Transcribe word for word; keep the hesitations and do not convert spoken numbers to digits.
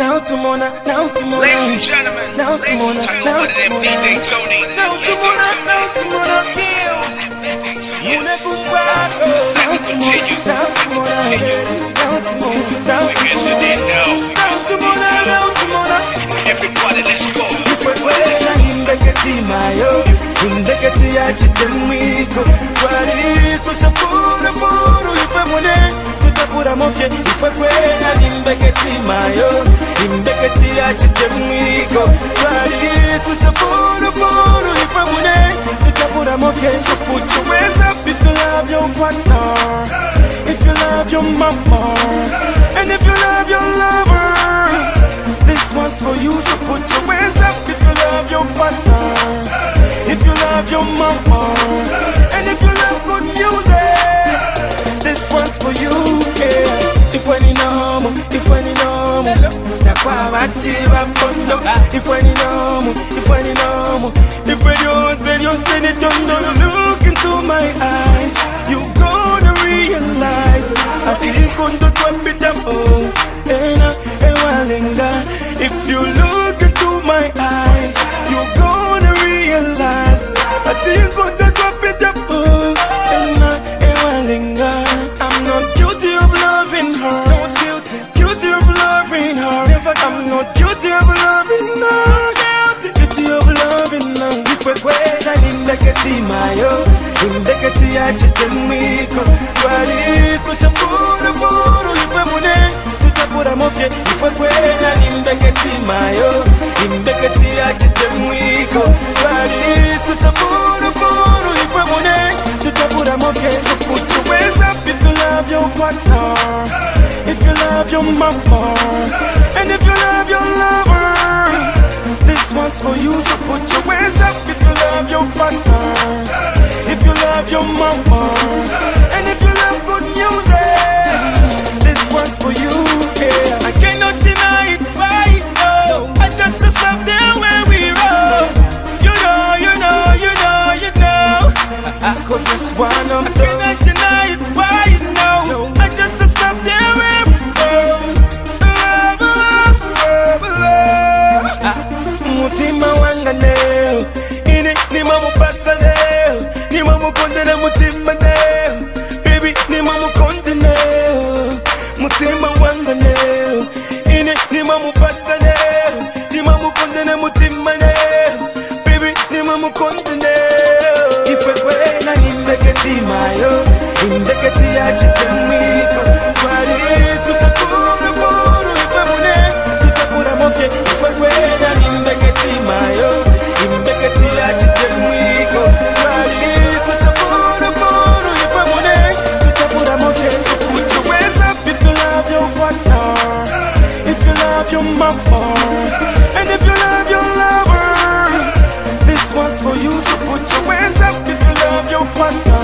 now to Mona, now to Mona. Ladies and gentlemen, now to Mona, now to Mona. Now to Mona, now to Mona. Mona Bumbago, now to Mona, now to Mona. Now to Mona, now to Mona. Now to Mona, now to Mona. Everybody, let's go. Ife kwena nimbeketi mayo, nimbeketi achitemwiko. Twalisu shapuru puru ife mune, tutapura mofye supuchu. Raise up if you love your partner, if you love your mama, and if you love your lover, this one's for you. So put your hands up if you love your partner, if you love your mama, and if you love good music, this one's for you. If when you know, if when you know, that's why I give up on you. If when you know, if when you know, if when you say you say it, don't look into my eyes. You gonna realize I think on the top of them all, and and walinga. If you look into my eyes, you gonna realize I think on the top of them all, and and walinga. I'm not guilty of loving her, not guilty, guilty of loving her. Never, I'm not guilty of loving her, not guilty, guilty of loving her. If we go, I didn't make a team, I oh, didn't make a team, I just didn't make a. But it's such a fool, a fool, if we go, to put a mafia. If we go, I didn't make a team, I oh, didn't make a team, I just didn't make a. But it's such a fool, a fool, if we go, to put a mafia. So put your hands up if you love your partner, if you love your mama, and if you love your lover, this one's for you. So put your hands up if you love your partner, if you love your mama, and if you love good music, this one's for you. Yeah. I cannot deny it right now. I just deserve the way we roll. You know, you know, you know, you know. I, I, Cause it's one of those. I cannot deny it right now. I just deserve the way we roll. Mutima wanga leo, ini ni mamu pasa leo, ni mamu konde na mutima leo, baby ni mamu konde leo, mutima wanga leo, ini ni mamu pasa leo, ni mamu konde na mutima leo, baby ni mamu konde leo. Ife kwe na indeketi mayo, indeketi achitemiko, wali suchapuru puru ife mune, tutapura mofye ife kwe. And if you love your lover, this one's for you. So put your hands up if you love your partner.